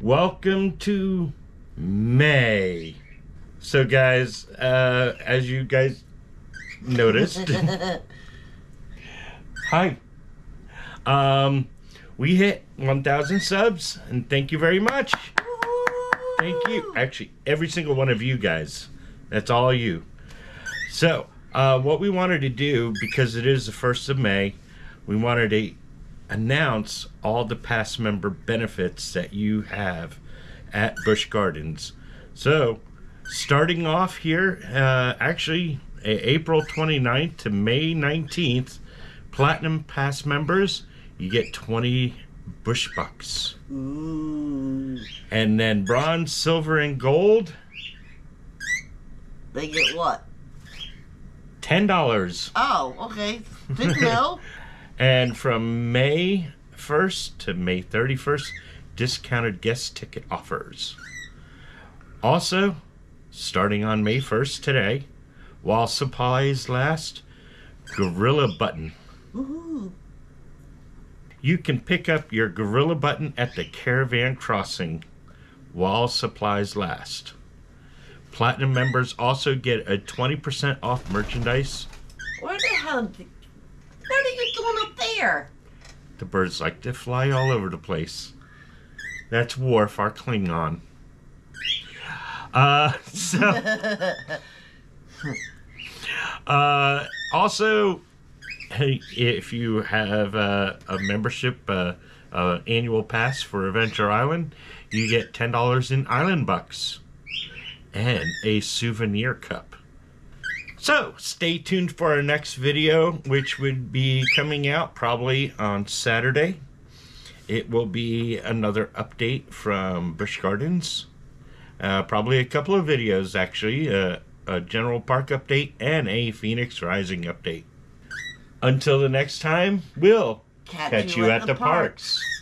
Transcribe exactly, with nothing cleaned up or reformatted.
Welcome to May. So guys, uh, as you guys noticed. Hi. Um, we hit one thousand subs, and thank you very much. Thank you. Actually, every single one of you guys. That's all you. So, uh, what we wanted to do, because it is the first of May, we wanted to announce all the past member benefits that you have at Busch Gardens. So, starting off here, uh, actually, April twenty-ninth to May nineteenth, Platinum Pass members, you get twenty Bush Bucks. Ooh. And then Bronze, Silver, and Gold. They get what? ten dollars. Oh, okay. Didn't know. And from May first to May thirty-first, discounted guest ticket offers. Also, starting on May first today, while supplies last, Gorilla Button. Woohoo. You can pick up your Gorilla Button at the Caravan Crossing while supplies last. Platinum members also get a twenty percent off merchandise. Where the hell? What are you doing up there? The birds like to fly all over the place. That's Worf, our Klingon. Uh, so... Uh, also, hey, if you have uh, a membership uh, uh, annual pass for Adventure Island, you get ten dollars in island bucks and a souvenir cup. So, stay tuned for our next video, which would be coming out probably on Saturday. It will be another update from Busch Gardens. Uh, probably a couple of videos, actually. Uh, a general park update, and a Phoenix Rising update. Until the next time, we'll catch, catch you, you at, at the parks. parks.